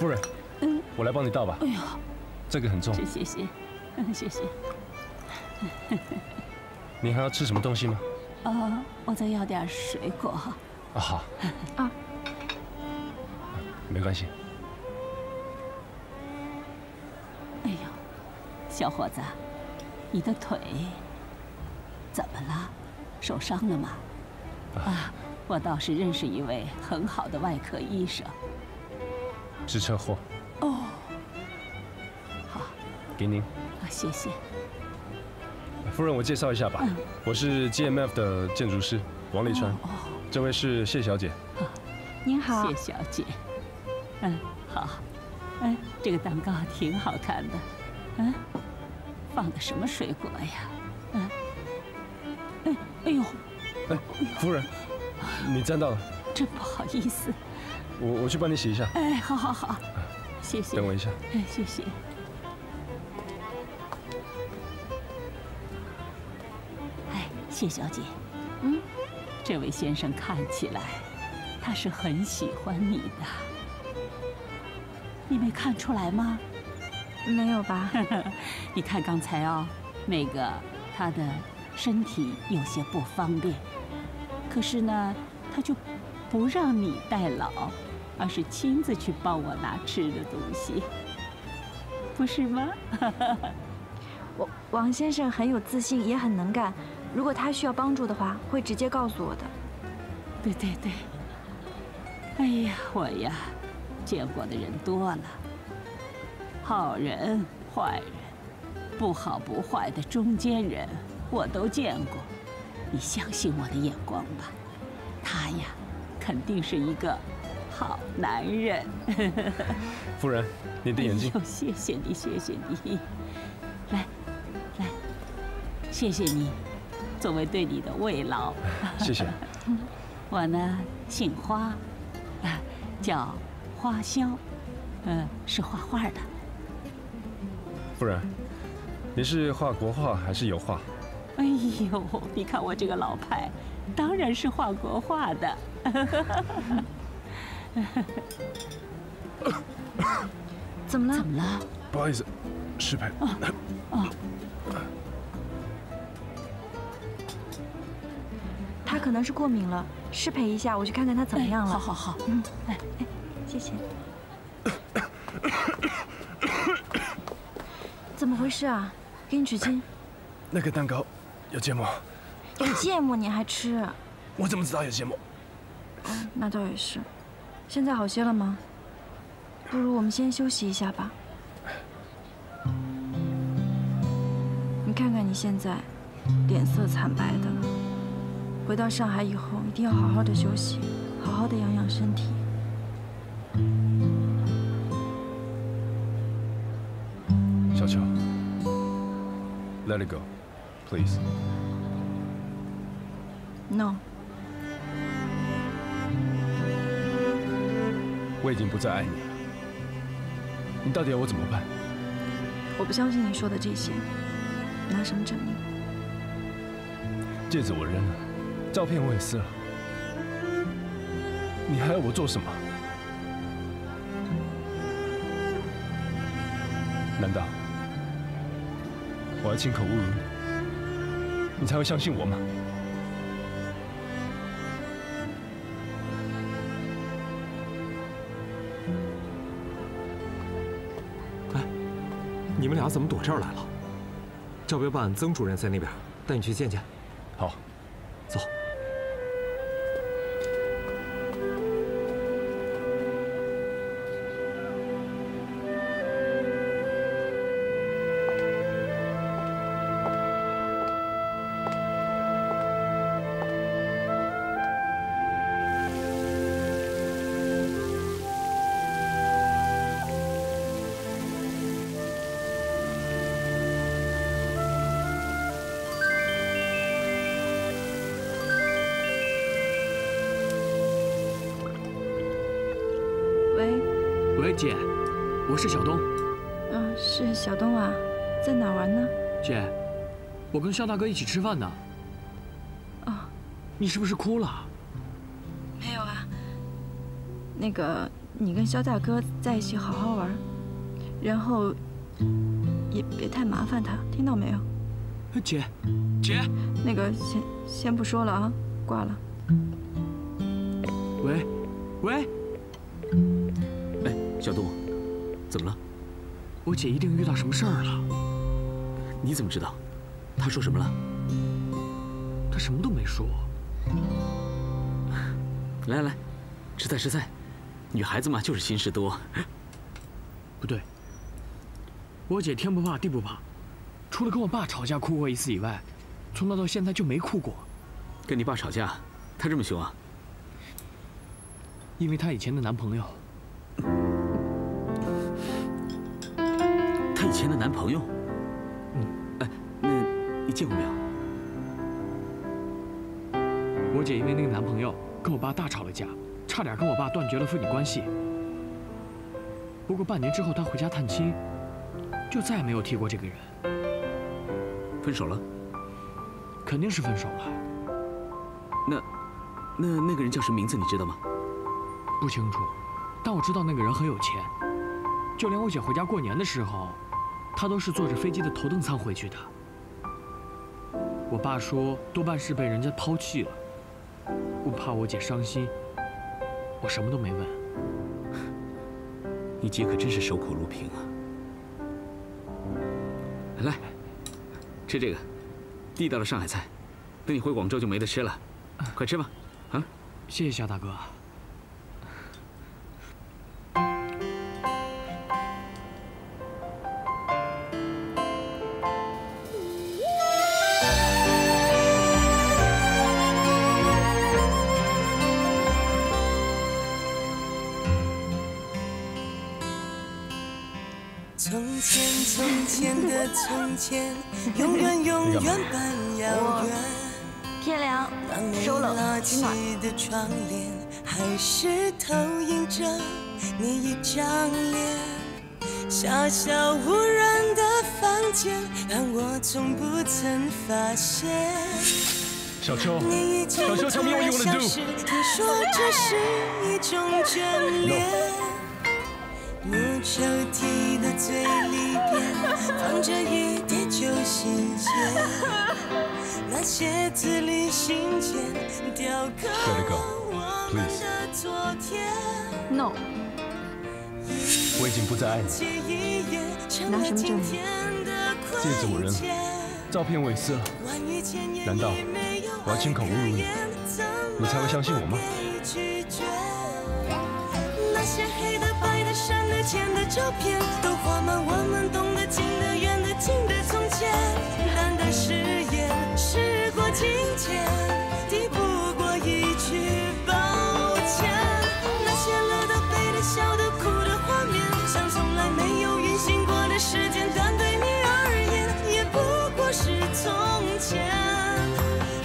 夫人，我来帮你倒吧。哎呦，这个很重。谢谢，谢谢。你还要吃什么东西吗？啊，我再要点水果。啊好。啊，没关系。哎呦，小伙子，你的腿怎么了？受伤了吗？啊，我倒是认识一位很好的外科医生。 是车祸。哦，好，给您。啊，谢谢。夫人，我介绍一下吧，我是 GMF 的建筑师王立川，这位是谢小姐。您好，谢小姐。嗯，好。嗯，这个蛋糕挺好看的。嗯，放的什么水果呀？嗯。哎，哎呦。哎，夫人，你沾到了。真不好意思。 我去帮你洗一下。哎，好好好，谢谢。等我一下。哎，谢谢。哎，谢小姐，嗯，这位先生看起来他是很喜欢你的，你没看出来吗？没有吧？你看刚才哦，那个他的身体有些不方便，可是呢，他就不让你代劳。 而是亲自去帮我拿吃的东西，不是吗？王先生很有自信，也很能干。如果他需要帮助的话，会直接告诉我的。对对对。哎呀，我呀，见过的人多了，好人、坏人，不好不坏的中间人，我都见过。你相信我的眼光吧，他呀，肯定是一个。 好男人，夫人，你的眼睛。哎呦，谢谢你，谢谢你，来，来，谢谢你，作为对你的慰劳。谢谢。我呢，姓花，叫花箫，是画画的。夫人，您是画国画还是油画？哎呦，你看我这个老派，当然是画国画的。怎么了？怎么了？不好意思，失陪。啊，他可能是过敏了，失陪一下，我去看看他怎么样了。好好好，嗯，哎哎，谢谢。怎么回事啊？给你纸巾。那个蛋糕有芥末。有芥末你还吃？我怎么知道有芥末？那倒也是。 现在好些了吗？不如我们先休息一下吧。你看看你现在，脸色惨白的。回到上海以后，一定要好好的休息，好好的养养身体。小乔 ，Let it go, please. No. 我已经不再爱你了，你到底要我怎么办？我不相信你说的这些，拿什么证明？戒指我扔了，照片我也撕了，你还要我做什么？难道我要亲口侮辱你，你才会相信我吗？ 你们俩怎么躲这儿来了？招标办曾主任在那边，带你去见见。好，走。姐，我是小东。啊，是小东啊，在哪玩呢？姐，我跟肖大哥一起吃饭呢。哦，你是不是哭了？没有啊。那个，你跟肖大哥在一起好好玩，然后也别太麻烦他，听到没有？姐，那个先不说了啊，挂了。喂，哎，小东，怎么了？我姐一定遇到什么事儿了。你怎么知道？她说什么了？她什么都没说。来，吃菜。 女孩子嘛，就是心事多。不对，我姐天不怕地不怕，除了跟我爸吵架哭过一次以外，从那到现在就没哭过。跟你爸吵架，他这么凶啊？因为她以前的男朋友。她以前的男朋友？嗯。哎，那你见过没有？我姐因为那个男朋友跟我爸大吵了架。 差点跟我爸断绝了父女关系。不过半年之后，他回家探亲，就再也没有提过这个人。分手了？肯定是分手了。那个人叫什么名字？你知道吗？不清楚，但我知道那个人很有钱，就连我姐回家过年的时候，他都是坐着飞机的头等舱回去的。我爸说，多半是被人家抛弃了，我怕我姐伤心。 我什么都没问，你姐可真是守口如瓶啊！来，吃这个，地道的上海菜，等你回广州就没得吃了，快吃吧！啊，谢谢肖大哥。从前，永远般遥远。天凉，收拢，取暖。的窗帘还是投影着你一张脸。小小无人的房间，但我从不曾发现。小秋 ，tell me what you wanna do。你说这是一种眷恋。 木抽屉的最里边放着一叠旧信件，那些字里行间雕刻我们的昨天。No， 我已经不再爱你。拿什么证明？戒指我扔了，照片我也撕了。难道我要亲口侮辱你，你才会相信我吗？ 那些黑的、白的、深的、浅的照片，都画满我们懂得、近的、远的、近的从前。淡淡誓言，时过境迁，抵不过一句抱歉。那些乐的、悲的、笑的、哭的画面，像从来没有运行过的时间，但对你而言，也不过是从前。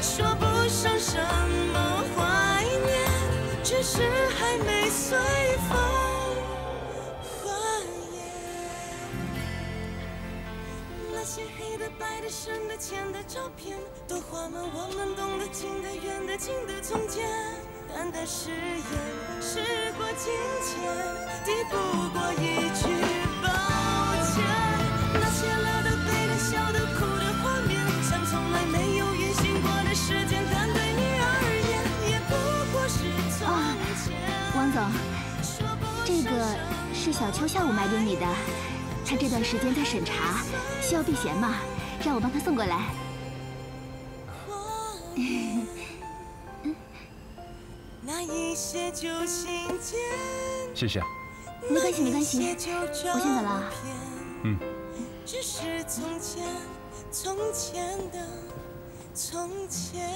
说不上什么怀念，只是还没随。 那些黑的、白的、深的、浅的照片，都画满我们懂得、近的、远的、近的从前。淡淡誓言，时过境迁，抵不过一句抱歉。那些乐的、悲的、笑的、哭的画面，像从来没有运行过的时间，但对你而言，也不过是从前。王总，这个是小秋下午买给你的。 他这段时间在审查，需要避嫌嘛，让我帮他送过来。谢谢。没关系，我先走了。嗯。只是从前的从前。